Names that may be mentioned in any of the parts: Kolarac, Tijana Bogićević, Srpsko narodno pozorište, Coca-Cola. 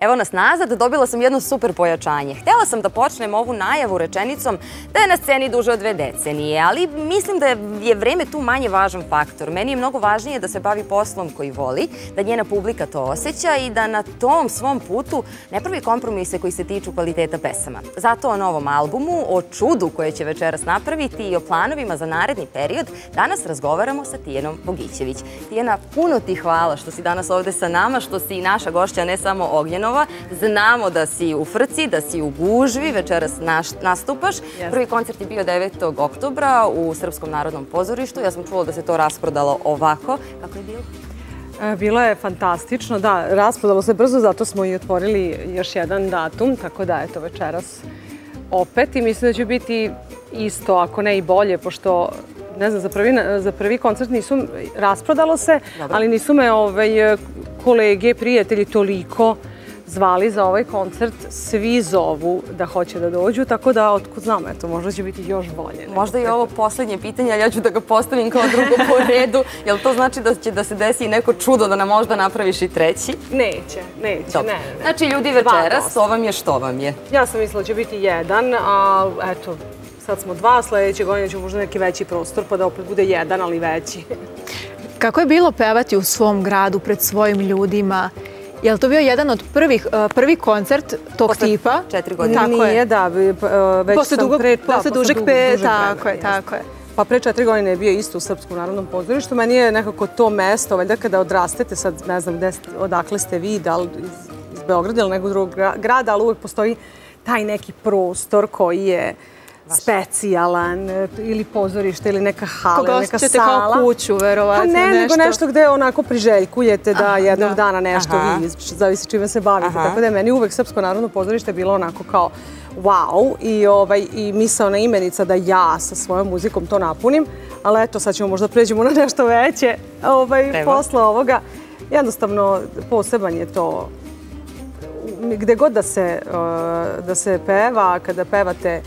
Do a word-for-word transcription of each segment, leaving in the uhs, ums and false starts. Evo nas nazad, dobila sam jedno super pojačanje. Htela sam da počnem ovu najavu rečenicom da je na sceni duže od dve decenije, ali mislim da je vreme tu manje važan faktor. Meni je mnogo važnije da se bavi poslom koji voli, da njena publika to osjeća i da na tom svom putu ne pravi kompromise koji se tiču kvaliteta pesama. Zato o novom albumu, o čudu koje će večeras napraviti i o planovima za naredni period danas razgovaramo sa Tijanom Bogićević. Tijana, puno ti hvala što si danas ovde sa nama, što si i naša gošća, ne samo Ognjena. Znamo da si u frci, da si u gužvi, večeras nastupaš. Prvi koncert je bio devetog oktobra u Srpskom narodnom pozorištu. Ja sam čula da se to rasprodalo ovako. Kako je bilo? Bilo je fantastično, da, rasprodalo se brzo, zato smo i otvorili još jedan datum, tako da eto večeras opet i mislim da će biti isto, ako ne i bolje, pošto ne znam, za prvi koncert nisu, rasprodalo se, ali nisu me kolege, prijatelji toliko zvali za ovaj koncert, svi zovu da hoće da dođu, tako da, otkud znam, eto, možda će biti još bolje. Možda je ovo poslednje pitanje, ali ja ću da ga postavim kao drugo po redu. Jel to znači da će da se desi i neko čudo da nam možda napraviš i treći? Neće, neće, ne. Znači, ljudi večeras, to vam je što vam je. Ja sam mislila da će biti jedan, a eto, sad smo dva, sledeće godine ćemo možda neki veći prostor, pa da opet bude jedan, ali veći. Kako je bilo pevati u svom gradu, pred svojim ljudima? Je li to bio jedan od prvih koncert tog tipa? Četiri godine. Nije, da. Posle dužeg vremena. Tako je. Pa pre četiri godine je bio isto u Srpskom narodnom pozorištu. Meni je nekako to mesto, valjda kada odrastete, sad ne znam odakle ste vi, da li iz Beograda ili nekog drugog grada, ali uvek postoji taj neki prostor koji je specijalan, ili pozorište, ili neka hala, neka sala. Koga osjećate kao kuću, verovatno nešto. Ne, nego nešto gde onako priželjkujete da jednog dana nešto vi, zavisi čime se bavite. Tako da je meni uvek Srpsko narodno pozorište bilo onako kao wow i misaona imenica da ja sa svojom muzikom to napunim, ali eto, sad ćemo možda pređemo na nešto veće posle ovoga. Jednostavno, poseban je to. Gde god da se peva, kada pevate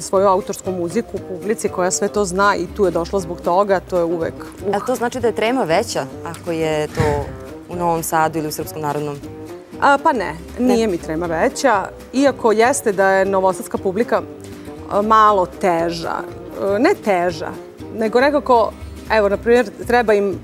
svoju autorsku muziku u publici koja sve to zna i tu je došlo zbog toga, to je uvek... A to znači da je trema veća ako je to u Novom Sadu ili u Srpskom narodnom? Pa ne, nije mi trema veća, iako jeste da je novosadska publika malo teža. Ne teža, nego nekako, evo, na primjer, treba im...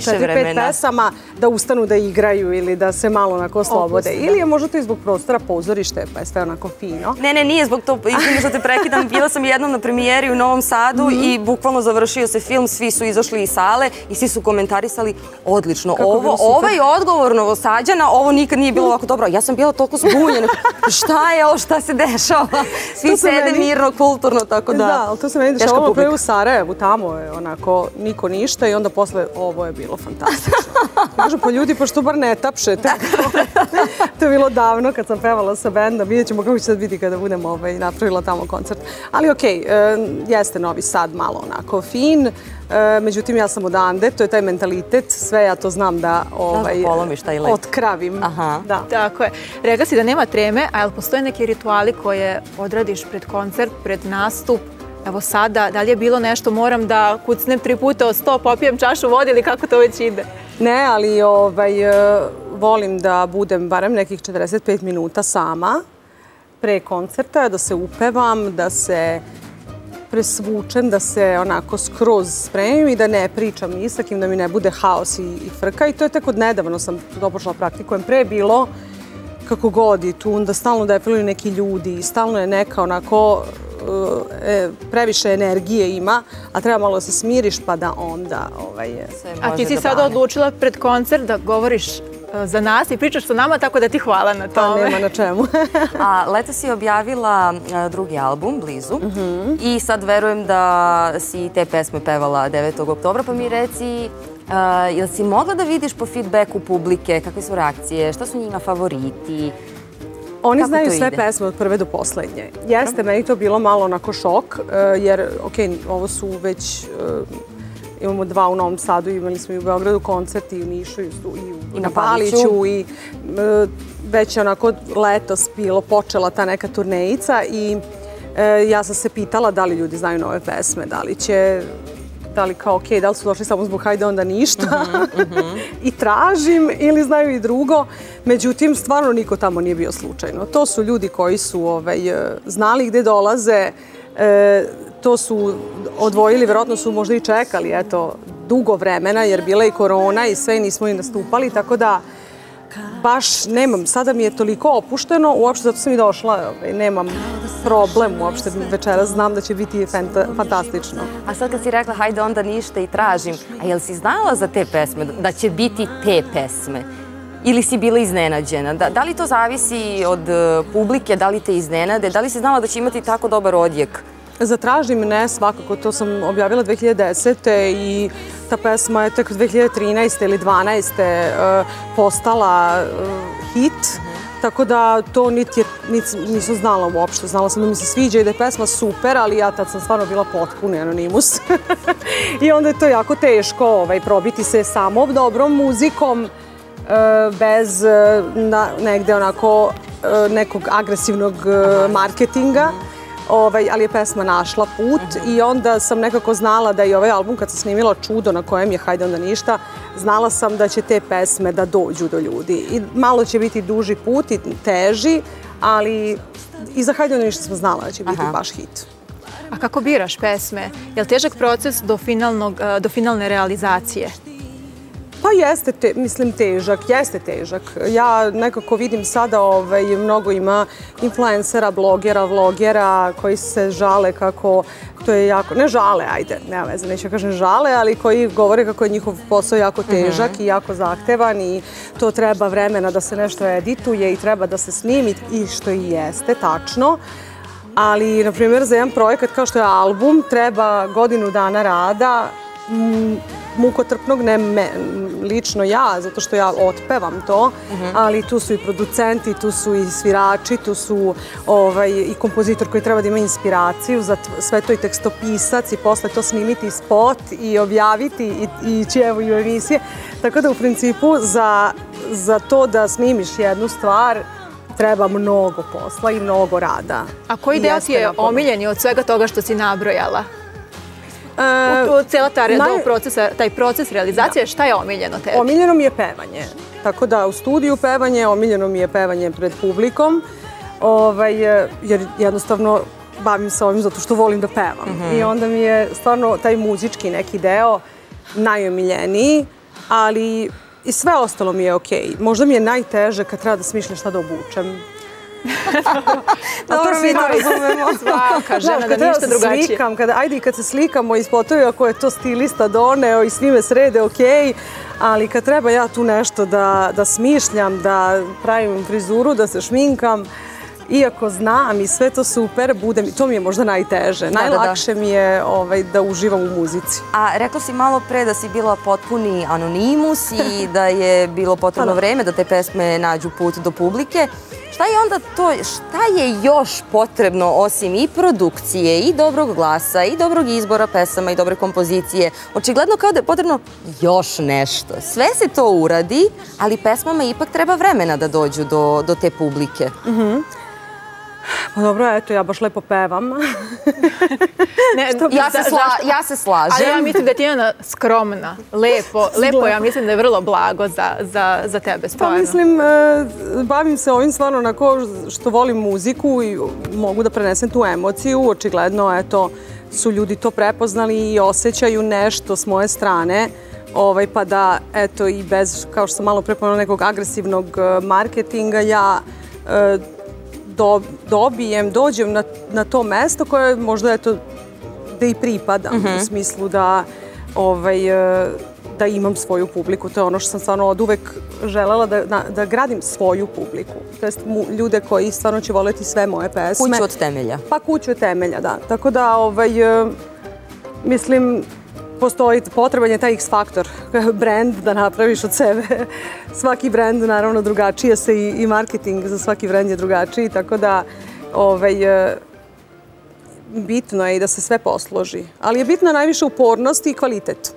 četiri pet pesama da ustanu da igraju ili da se malo onako oslobode. Ili je možda to i zbog prostora pozorište, pa je sve onako fino. Ne, ne, nije zbog to, izvini što te prekidam, bila sam jednom na premijeri u Novom Sadu i bukvalno završio se film, svi su izašli iz sale i svi su komentarisali odlično. Ovaj odgovor Novosađana, ovo nikad nije bilo ovako dobro. Ja sam bila toliko zbunjena. Šta je ovo, šta se dešava? Svi sede mirno, kulturno, tako da. Da, ali to se meni dešavalo prvo u Sarajevu, tamo je onako niko ništa i onda posle ovo je bilo fantastično. Kažu, pa ljudi, pa što bar ne tapšete. To je bilo davno kad sam pevala sa bendom. Vidjet ćemo kako će sad biti kada budem napravila tamo koncert. Ali okej, jeste Novi Sad malo onako fin. Međutim, ja sam odande, to je taj mentalitet. Sve ja to znam da otkravim. Tako je. Rekla si da nema treme, a jel postoje neki rituali koje odradiš pred koncert, pred nastup? Evo sada, da li je bilo nešto, moram da kucnem tri puta o sto, popijem čašu vode ili kako to već ide? Ne, ali volim da budem barem nekih četrdeset pet minuta sama pre koncerta, da se upevam, da se presvučem, da se onako skroz spremim i da ne pričam ni sa kim, da mi ne bude haos i frka. I to je tako odnedavno sam to počela praktikujem. Pre je bilo kako god i tu, onda stalno defiluju neki ljudi, stalno je neka onako... previše energije ima, a treba malo da se smiriš pa da onda... A ti si sada odlučila pred koncert da govoriš za nas i pričaš sa nama, tako da ti hvala na tome. Nema na čemu. Leto si objavila drugi album, Blizu, i sad verujem da si te pesme pevala devetog oktobra, pa mi reci, jel si mogla da vidiš po feedbacku publike, kakve su reakcije, šta su njima favoriti? Oni znaju sve pesme od prve do poslednje. Jeste, meni to bilo malo onako šok, jer, ok, ovo su već, imamo dva u Novom Sadu, imali smo i u Beogradu koncert, i u Nišu, i na Paliću, i već je onako letos bilo, počela ta neka turnejica i ja sam se pitala da li ljudi znaju nove pesme, da li će da li kao, ok, da li su došli samo zbog hajde onda ništa i tražim ili znaju i drugo. Međutim, stvarno niko tamo nije bio slučajno. To su ljudi koji su znali gde dolaze, to su odvojili, verovatno su možda i čekali, eto, dugo vremena jer bila i korona i sve nismo i nastupali, tako da baš nemam, sada mi je toliko opušteno, uopšte zato sam i došla, nemam problem uopšte večera, znam da će biti fantastično. A sad kad si rekla hajde onda ništa i tražim, a jel si znala za te pesme, da će biti te pesme? Ili si bila iznenađena? Da li to zavisi od publike, da li te iznenade, da li si znala da će imati tako dobar odjek? Za tražim ne, svakako, to sam objavila dve hiljade desete i ta pesma je tek dve hiljade trinaeste ili dvanaeste postala hit, tako da to niti nisam znala uopšte. Znala sam da mi se sviđa i da je pesma super, ali ja tad sam stvarno bila potpuni anonimus i onda je to jako teško probiti se samo dobrom muzikom bez negde onako nekog agresivnog marketinga. Ali je pesma našla put i onda sam nekako znala da i ovaj album kad sam snimila Čudo na kojem je hajde onda ništa, znala sam da će te pesme da dođu do ljudi i malo će biti duži put i teži, ali i za hajde onda ništa sam znala da će biti baš hit. A kako biraš pesme? Je li težak proces do finalne realizacije? Pa jeste, mislim, težak, jeste težak. Ja nekako vidim sada mnogo ima influencera, blogera, vlogera koji se žale kako to je jako, ne žale, ajde, nema veze, neću kažem žale, ali koji govore kako je njihov posao jako težak i jako zahtevan i to treba vremena da se nešto edituje i treba da se snimi i što i jeste, tačno. Ali, na primjer, za jedan projekat kao što je album treba godinu dana rada, mukotrpnog, ne lično ja, zato što ja otpevam to, ali tu su i producenti, tu su i svirači, tu su i kompozitor koji treba da ima inspiraciju za sve to i tekstopisac i posle to snimiti spot i objaviti i ćevo i emisije. Tako da u principu za to da snimiš jednu stvar treba mnogo posla i mnogo rada. A koji deo ti je omiljeni od svega toga što si nabrojala? Cijela taj proces realizacije, šta je omiljeno tebi? Omiljeno mi je pevanje. Tako da u studiju pevanje, omiljeno mi je pevanje pred publikom. Jer jednostavno bavim se ovim zato što volim da pevam. I onda mi je stvarno taj muzički neki deo najomiljeniji, ali i sve ostalo mi je okej. Možda mi je najteže kad treba da smišljam šta da obučem. Dobro, mi to razumemo. Svaka žena da ništa drugačije. Ajde i kad se slikamo i spotovi, ako je to stilista doneo i snime srede, okej, ali kad treba ja tu nešto da smišljam, da pravim frizuru, da se šminkam, iako znam i sve to super, to mi je možda najteže. Najlakše mi je da uživam u muzici. A rekla si malo pre da si bila potpuni anonimus i da je bilo potrebno vreme da te pesme nađu put do publike. Šta je onda to, šta je još potrebno osim i produkcije, i dobrog glasa, i dobrog izbora pesama, i dobre kompozicije? Očigledno kao da je potrebno još nešto. Sve se to uradi, ali pesmama ipak treba vremena da dođu do te publike. Pa dobro, eto, ja baš lepo pevam. Ja se slažem. Ali ja mislim da ti je ona skromna, lepo, lepo, ja mislim da je vrlo blago za tebe stvarno. Pa mislim, bavim se ovim stvarno onako što volim muziku i mogu da prenesem tu emociju. Očigledno, eto, su ljudi to prepoznali i osjećaju nešto s moje strane. Pa da, eto, i bez, kao što sam malo prepomenula, nekog agresivnog marketinga, ja dobijem, dođem na to mesto koje možda, eto, da i pripadam, u smislu da da imam svoju publiku. To je ono što sam stvarno od uvek želela, da gradim svoju publiku. To jest ljude koji stvarno će voleti sve moje pesme. Kuću od temelja. Pa kuću od temelja, da. Tako da, mislim, postoji, potreban je taj X faktor, brand da napraviš od sebe. Svaki brand, naravno, drugačije se i marketing za svaki brand je drugačiji, tako da bitno je i da se sve posloži. Ali je bitna najviše upornost i kvalitet.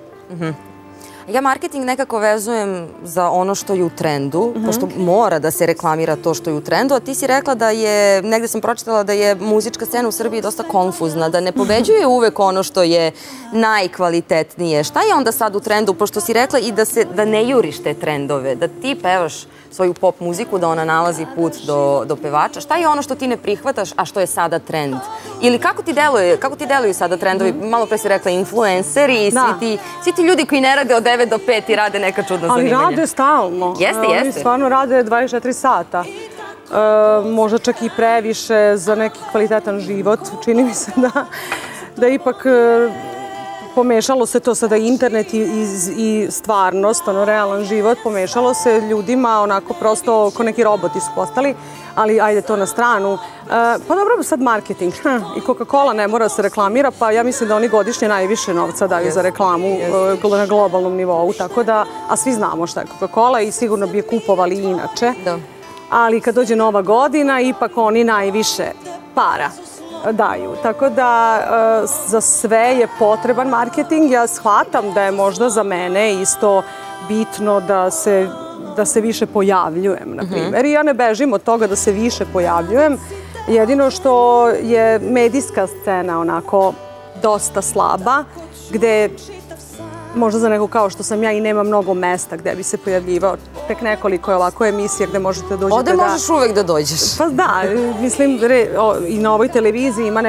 Ja marketing nekako vezujem za ono što je u trendu, pošto mora da se reklamira to što je u trendu, a ti si rekla da je, negde sam pročitala da je muzička scena u Srbiji dosta konfuzna, da ne pobeđuje uvek ono što je najkvalitetnije. Šta je onda sad u trendu, pošto si rekla i da ne juriš te trendove, da ti pevaš svoju pop muziku, da ona nalazi put do pevača. Šta je ono što ti ne prihvataš, a što je sada trend? Ili kako ti deluju sada trendovi? Malo pre si rekla influenceri, svi ti ljudi koji ne rade od devet do pet i rade neka čudna zanimanja. Ali rade stalno. Jeste, jeste. Oni stvarno rade dvadeset četiri sata. Možda čak i previše za neki kvalitetan život. Čini mi se da ipak pomešalo se to sada internet i stvarnost, ono, realan život, pomešalo se ljudima, onako prosto, ko neki roboti su postali, ali ajde to na stranu. Pa dobro, sad marketing. I Coca-Cola ne mora da se reklamira, pa ja mislim da oni godišnje najviše novca daju za reklamu na globalnom nivou, tako da, a svi znamo šta je Coca-Cola i sigurno bi je kupovali inače, ali kad dođe nova godina, ipak oni najviše para daju. Tako da za sve je potreban marketing. Ja shvatam da je možda za mene isto bitno da se, da se više pojavljujem, na primjer. I ja ne bežim od toga da se više pojavljujem. Jedino što je medijska scena onako dosta slaba, gde možda za neko kao što sam ja i nema mnogo mesta gde bi se pojavljivao. Tek nekoliko je ovako emisija gde možete da dođete. Ovde možeš uvek da dođeš. Pa da, mislim i na ovoj televiziji ima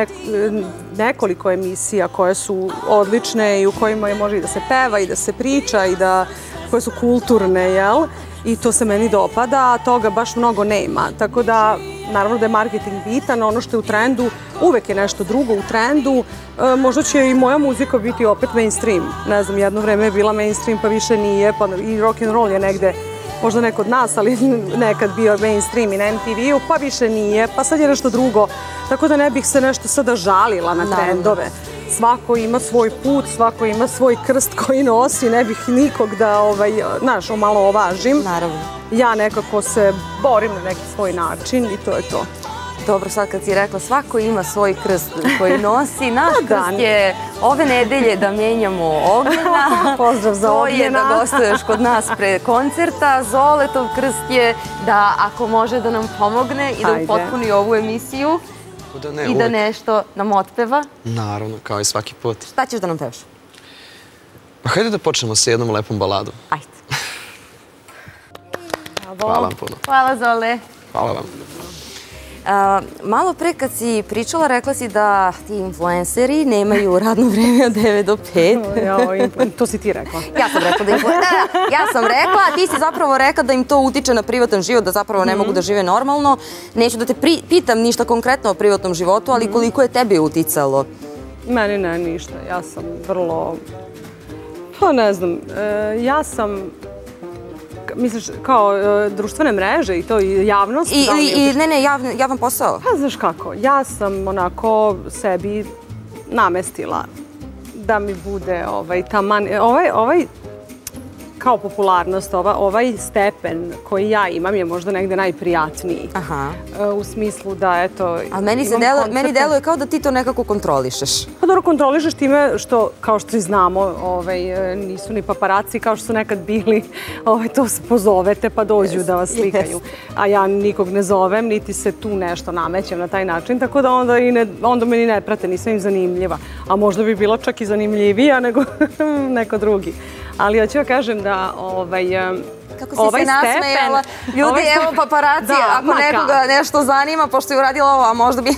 nekoliko emisija koje su odlične i u kojima može i da se peva i da se priča i da koje su kulturne, jel? I to se meni dopada, a toga baš mnogo nema. Tako da, naravno da je marketing bitan, ono što je u trendu, uvek je nešto drugo u trendu. Možda će i moja muzika biti opet mainstream. Ne znam, jedno vreme je bila mainstream, pa više nije, pa i rock'n'roll je negde, možda neko od nas, ali nekad bio mainstream i na em te veu, pa više nije, pa sad je nešto drugo. Tako da ne bih se nešto sada žalila na trendove. Svako ima svoj put, svako ima svoj krst koji nosi, ne bih nikog da, znaš, malo ovažim. Naravno. Ja nekako se borim na neki svoj način i to je to. Dobro, sad kad si rekla svako ima svoj krst koji nosi, naš krst je ove nedelje da menjamo Ognjena. Pozdrav za Ognjena. To je da gostuješ kod nas pre koncerta. Zoletov krst je da ako može da nam pomogne i da upotpuni ovu emisiju. I da nešto nam otpeva. Naravno, kao i svaki put. Šta ćeš da nam pevaš? Pa hajde da počnemo sa jednom lepom baladom. Ajde. Hvala vam puno. Hvala, Zole. Hvala vam. Malo pre kad si pričala, rekla si da ti influenceri nemaju radno vreme od devet do pet. To si ti rekla. Ja sam rekla da influenceri... Ja sam rekla, a ti si zapravo rekla da im to utiče na privatan život, da zapravo ne mogu da žive normalno. Neću da te pitam ništa konkretno o privatnom životu, ali koliko je tebi uticalo? Meni ne, ništa. Ja sam vrlo... Pa ne znam, ja sam... Misliš, kao društvene mreže i to i javnost? I ne, ne, javan posao. Pa znaš kako, ja sam onako sebi namestila da mi bude ovaj taman, ovaj kao popularnost, ovaj stepen koji ja imam je možda negde najprijatniji. Aha. U smislu da, eto... A meni deluje kao da ti to nekako kontrolišeš. Pa dobro, kontrolišeš time što, kao što i znamo, nisu ni paparaci kao što su nekad bili, to se pozovete pa dođu da vas slikaju. A ja nikog ne zovem, niti se tu nešto namećem na taj način, tako da onda meni ne prate, nisam im zanimljiva. A možda bi bila čak i zanimljivija nego neko drugi. Ali ja ću joj kažem da ovaj stepen... Kako si se nasmejala, ljudi, evo paparaci, ako nekoga nešto zanima, pošto je uradila ovo, a možda bi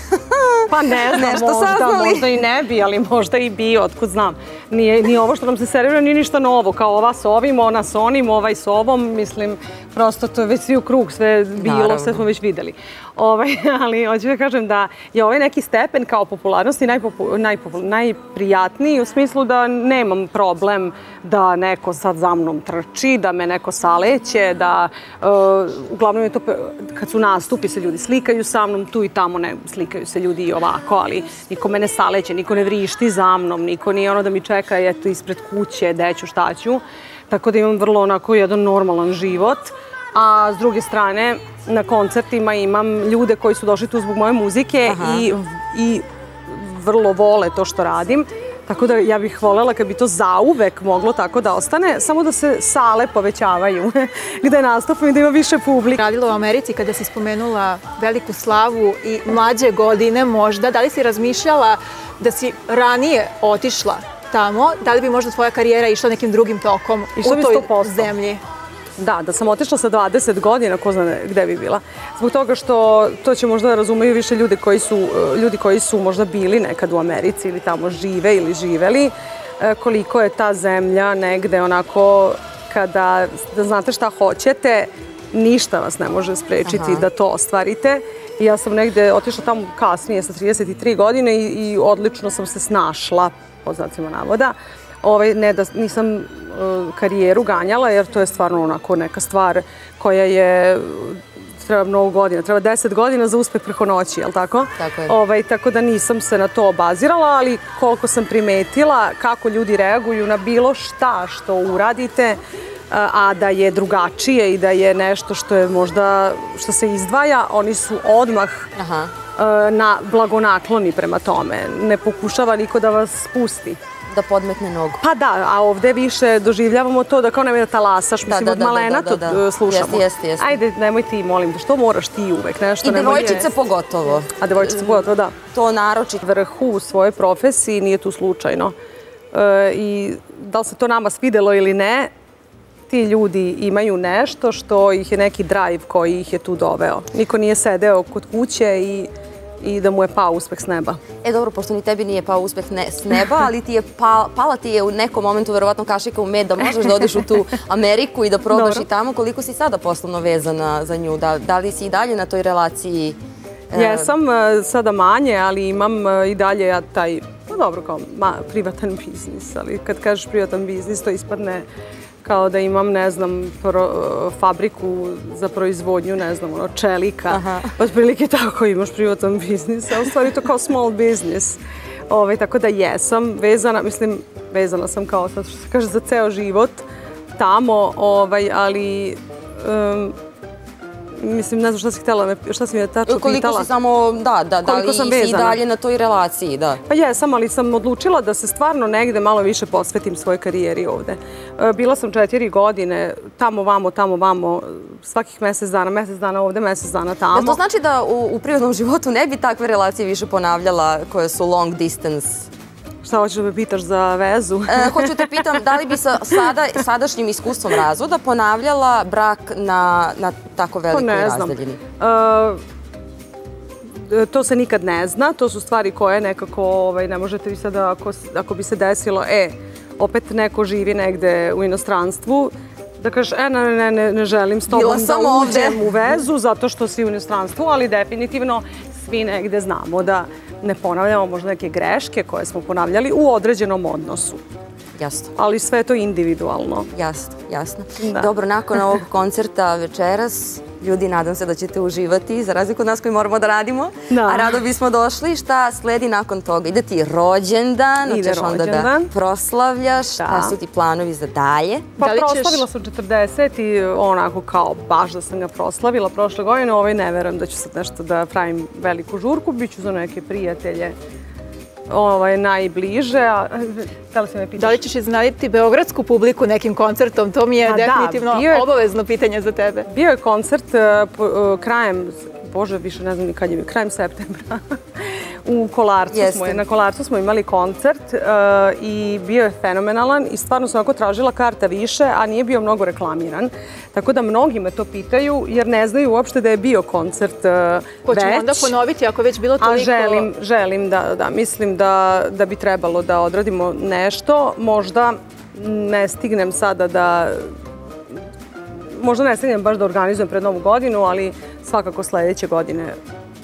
nešto saznali. Možda i ne bi, ali možda i bi, otkud znam. Nije ovo što nam se servira, nije ništa novo, kao ova s ovim, ona s onim, ovaj s ovom, mislim, prosto to je već svi u krug, sve bilo, sve smo već videli. Ali hoću da kažem da je ovaj neki stepen kao popularnosti najprijatniji u smislu da nemam problem da neko sad za mnom trči, da me neko saleće, da uglavnom je to kad su nastupi se ljudi slikaju sa mnom, tu i tamo slikaju se ljudi i ovako, ali niko me ne saleće, niko ne vrišti za mnom, niko nije ono da mi čeka eto ispred kuće, gde ću, šta ću. Tako da imam vrlo onako jedan normalan život. A s druge strane, na koncertima imam ljude koji su došli tu zbog moje muzike i vrlo vole to što radim. Tako da ja bih voljela kad bi to zauvek moglo tako da ostane, samo da se sale povećavaju gde nastupam i da ima više publika. Radila u Americi kada si spomenula veliku slavu i mlađe godine možda, da li si razmišljala da si ranije otišla tamo, da li bi možda tvoja karijera išla nekim drugim tokom u toj zemlji? Da, da sam otišla sa dvadeset godina, ko zna gde bi bila. Zbog toga što to će možda razumeju više ljudi koji su možda bili nekad u Americi ili tamo žive ili živeli, koliko je ta zemlja negde onako kada znate šta hoćete, ništa vas ne može sprečiti da to ostvarite. I ja sam negde otišla tamo kasnije sa trideset tri godine i odlično sam se snašla, pod znacima navoda. Nisam karijeru ganjala jer to je stvarno onako neka stvar koja je, treba mnogo godina, treba deset godina za uspeh preko noći, jel tako? Tako je. Tako da nisam se na to obazirala, ali koliko sam primetila kako ljudi reaguju na bilo šta što uradite, a da je drugačije i da je nešto što je možda, što se izdvaja, oni su odmah blagonakloni prema tome. Ne pokušava niko da vas spusti. Da podmetne nogu. Pa da, a ovde više doživljavamo to da kao nam je da talasaš, mislim od malena to slušamo. Jeste, jeste. Ajde, nemoj ti, molim te, što moraš ti uvek nešto? I devojčice pogotovo. A devojčice pogotovo, da. To naročito. Vrhu u svojoj profesiji nije tu slučajno. I da li se to nama svidelo ili ne, ti ljudi imaju nešto što ih je neki drive koji ih je tu doveo. Niko nije sedeo kod kuće i... i da mu je pao uspeh s neba. E dobro, pošto ni tebi nije pao uspeh s neba, ali ti je pala ti je u nekom momentu verovatno kašika u med da možeš da odeš u tu Ameriku i da probaš i tamo. Koliko si sada poslovno vezana za nju? Da li si i dalje na toj relaciji? Jesam, sada manje, ali imam i dalje ja taj, no dobro, kao privatan biznis, ali kad kažeš privatan biznis to ispadne kao da imam, ne znam, fabriku za proizvodnju, ne znam, ono, čelika. Otprilike tako imaš privatan biznis, a u stvari to kao small business. Tako da jesam vezana, mislim, vezana sam kao sad što se kaže za ceo život tamo, ali... Mislim, ne znam šta si htjela, šta si mi je tačno pitala. Koliko si samo, da, da, da li si i dalje na toj relaciji, da. Pa jesam, ali sam odlučila da se stvarno negde malo više posvetim svojoj karijeri ovde. Bila sam četiri godine, tamo, vamo, tamo, vamo, svakih mesec dana, mesec dana ovde, mesec dana tamo. Da, to znači da u privatnom životu ne bi takve relacije više ponavljala koje su long distance? Šta hoćeš da me pitaš za vezu? Hoću te pitam, da li bi sa sadašnjim iskustvom razvoda ponavljala brak na tako velikoj razdaljini? To se nikad ne zna, to su stvari koje nekako ne možete vi sada, ako bi se desilo, e, opet neko živi negde u inostranstvu, da kažeš, e, ne, ne, ne želim s tobom da uđem u vezu zato što si u inostranstvu, ali definitivno svi negde znamo da ne ponavljamo možda neke greške koje smo ponavljali u određenom odnosu. Jasno. Ali sve je to individualno. Jasno, jasno. Dobro, nakon ovog koncerta večeras, ljudi, nadam se da ćete uživati, za razliku od nas koji moramo da radimo, a rado bismo došli. Šta sledi nakon toga? Ide ti rođendan, hoćeš onda da proslavljaš, šta su ti planovi za dalje? Pa proslavila sam četrdeset i onako kao baš da sam ga proslavila prošle godine, ovaj ne verujem da ću sad nešto da pravim veliku žurku, bit ću za neke prijatelje najbliže. Da li ćeš iznenaditi beogradsku publiku nekim koncertom? To mi je definitivno obavezno pitanje za tebe. Bio je koncert krajem, bože više ne znam ni kad je bio, krajem septembra. U Kolarcu smo, na Kolarcu smo imali koncert i bio je fenomenalan i stvarno sam onako tražila karta više, a nije bio mnogo reklamiran. Tako da mnogi me to pitaju jer ne znaju uopšte da je bio koncert već. Hoćemo onda ponoviti ako već bilo toliko... A želim, želim da, mislim da bi trebalo da odradimo nešto. Možda ne stignem sada da... Možda ne stignem baš da organizujem pred Novu godinu, ali svakako sledeće godine...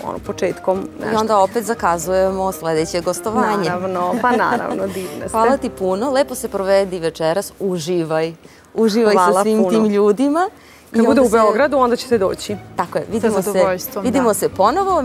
ono, početkom nešto. I onda opet zakazujemo sledeće gostovanje. Naravno, pa naravno, divne ste. Hvala ti puno, lepo se provedi večeras, uživaj. Uživaj sa svim tim ljudima. Kad bude u Beogradu, onda ćete doći. Tako je, vidimo se ponovo.